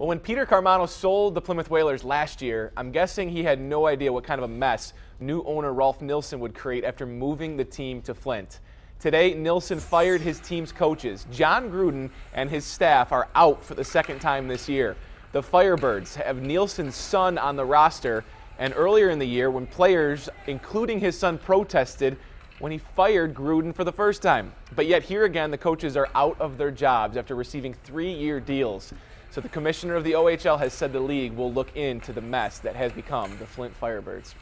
Well, when Peter Carmano sold the Plymouth Whalers last year, I'm guessing he had no idea what kind of a mess new owner Rolf Nielsen would create after moving the team to Flint. Today, Nielsen fired his team's coaches. John Gruden and his staff are out for the second time this year. The Firebirds have Nielsen's son on the roster, and earlier in the year, when players, including his son, protested when he fired Gruden for the first time. But yet here again, the coaches are out of their jobs after receiving three-year deals. So the commissioner of the OHL has said the league will look into the mess that has become the Flint Firebirds.